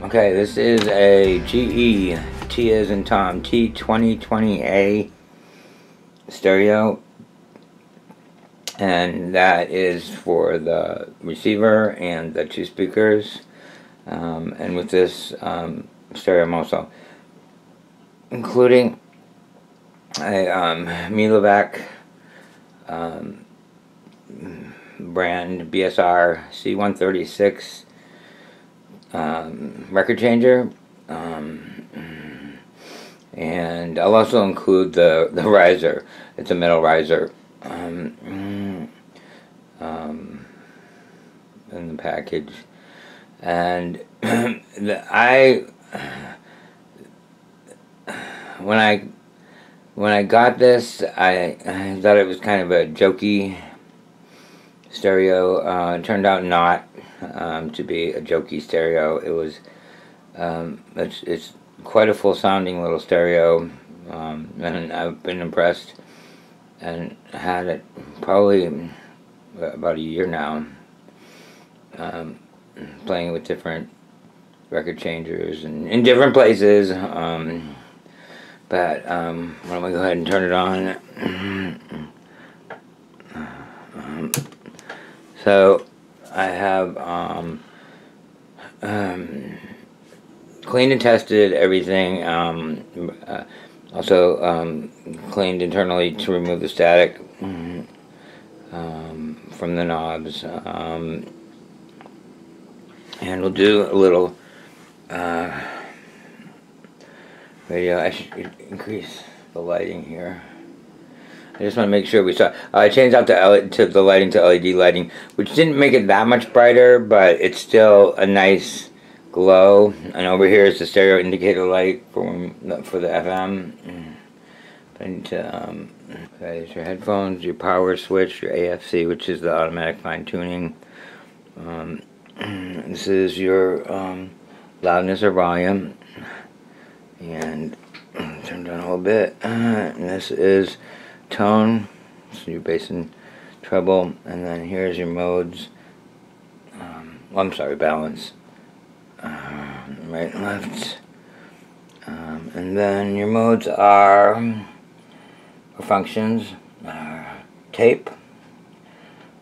Okay, this is a GE T as in Tom T2020A stereo, and that is for the receiver and the two speakers, and with this stereo I'm also including a Milovac brand BSR C136 record changer, and I'll also include the riser. It's a metal riser in the package, and when I got this, I thought it was kind of a jokey stereo. It turned out not to be a jokey stereo. It was it's quite a full sounding little stereo, and I've been impressed and had it probably about a year now, playing with different record changers and in different places, but why don't we go ahead and turn it on. So I have cleaned and tested everything, also cleaned internally to remove the static from the knobs, and we'll do a little radio. I should increase the lighting here. I just want to make sure we saw. I changed out the lighting to LED lighting, which didn't make it that much brighter, but it's still a nice glow. And over here is the stereo indicator light for the FM. I need to raise your headphones, your power switch, your AFC, which is the automatic fine tuning. This is your loudness or volume, and turn down a little bit. And this is tone, so your bass and treble, and then here's your modes. Well, I'm sorry, balance. Right and left. And then your modes are, or functions, tape,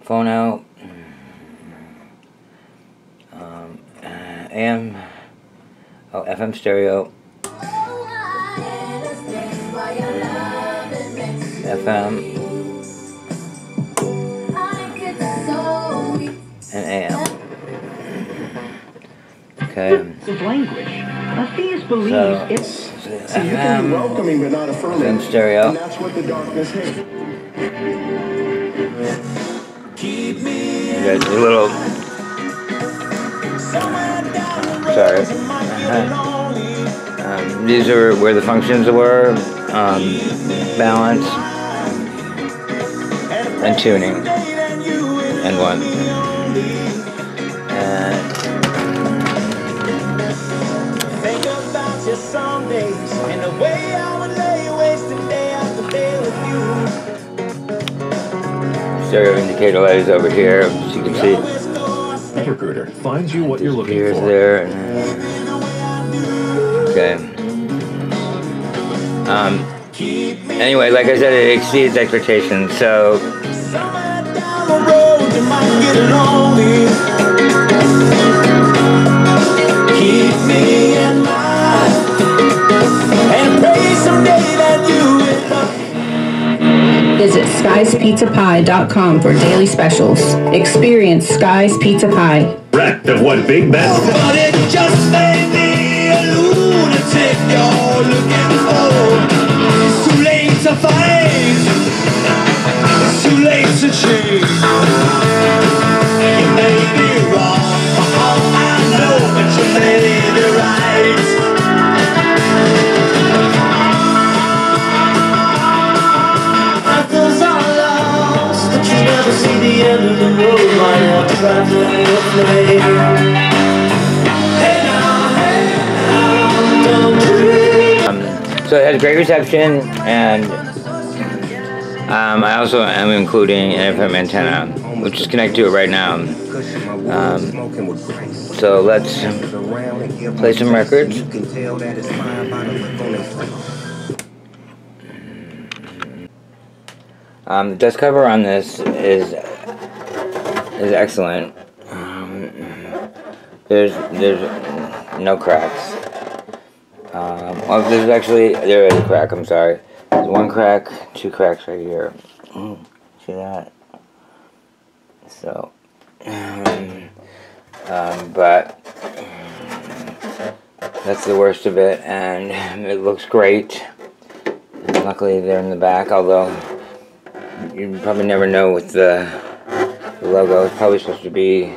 phone out, AM, FM stereo, FM, and AM. Okay. Language. Matthias believes so, it's FM, welcoming but not affirming. FM stereo. And that's what the darkness hates. You guys, a little. Sorry. These are where the functions were. Balance. And tuning, and one, and stereo indicator light is over here, as you can see. Recruiter finds you what you're looking for. There, and, okay. Anyway, like I said, it exceeds expectations. So visit SkiesPizzaPie.com for daily specials. Experience Skies Pizza Pie. Wrecked of what Big Ben? But it just made me a lunatic. You're looking for. It's too late to fight. It's too late to change. You may be wrong for all I know, but you may be right. Others are lost, but you never see the end of the road while you're traveling away. Hey now, hey now, don't dream. So it has great reception, and I also am including an FM antenna, which is connected to it right now. So let's play some records. The dust cover on this is excellent. There's no cracks. Oh, there's actually, there is a crack, I'm sorry. There's one crack, two cracks right here. See that? So, but that's the worst of it, and it looks great. And luckily they're in the back, although you probably never know with the logo. It's probably supposed to be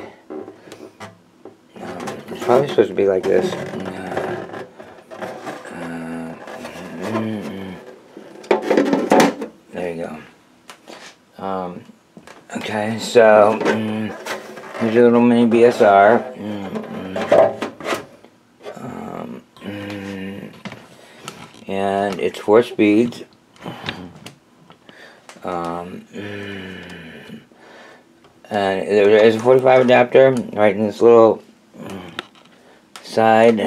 like this. There you go. Okay, so here's your little mini BSR. And it's 4 speeds. And there is a 45 adapter right in this little side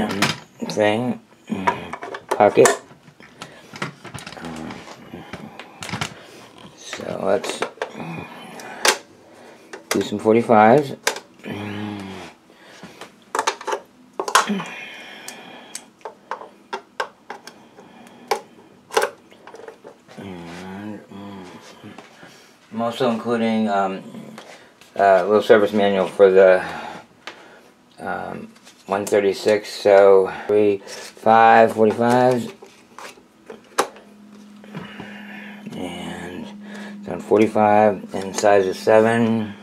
thing, pocket. So let's do some 45s. And I'm also including a little service manual for the 136, so 3, 5 45s, and it's on 45 and size is 7.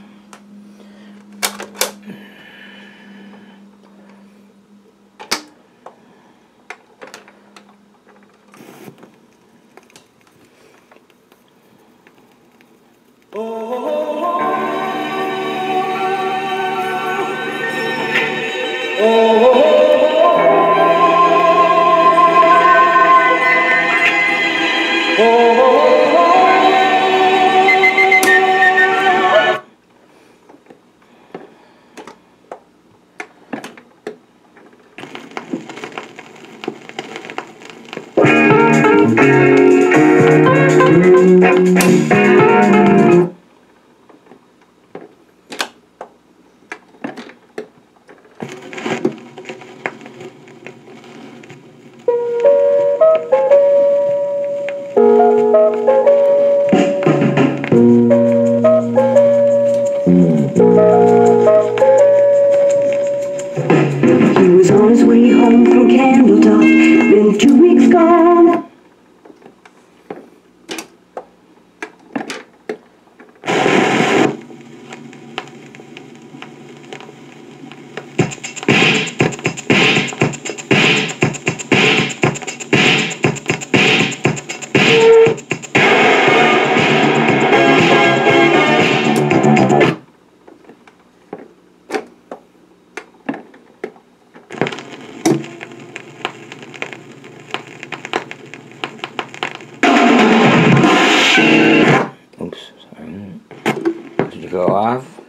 Go off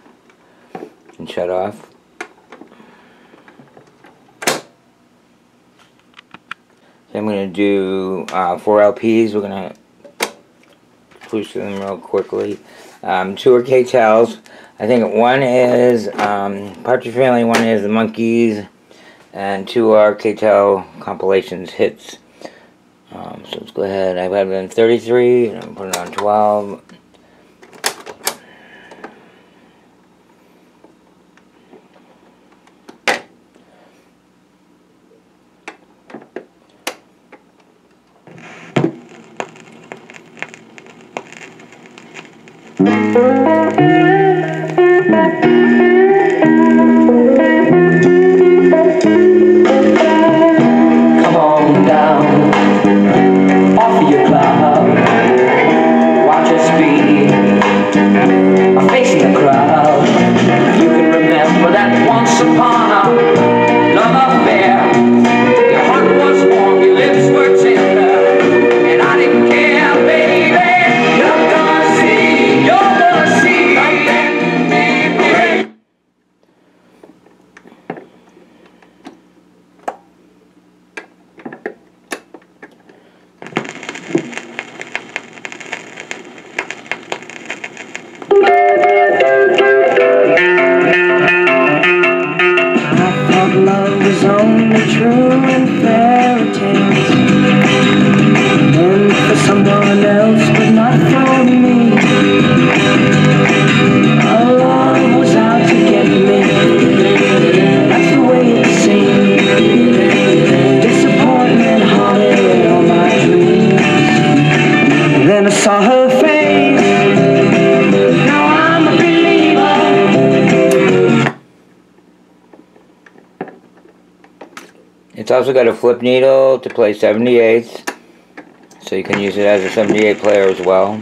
and shut off. So I'm going to do 4 LPs. We're going to push them real quickly. 2 are KTELs. I think one is Partridge Family, one is The Monkees, and 2 are KTEL compilations hits. So let's go ahead. I've had them 33, and I'm putting it on 12. love is only true in fairy tales, meant for someone else but not for me. Our love was out to get me, that's the way it seemed. Disappointment haunted all my dreams. Then I saw her face. It's also got a flip needle to play 78ths, so you can use it as a 78 player as well.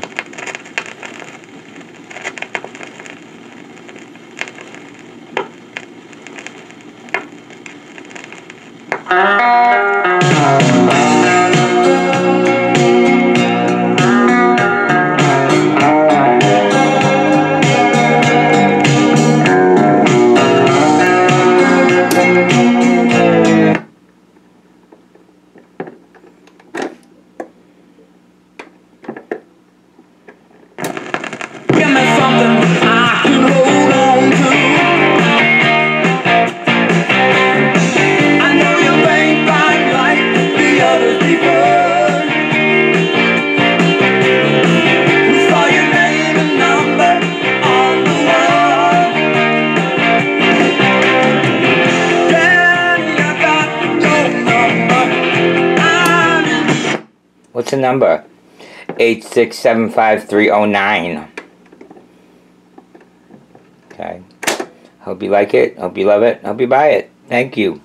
What's the number? 8675309. Okay. Hope you like it. Hope you love it. Hope you buy it. Thank you.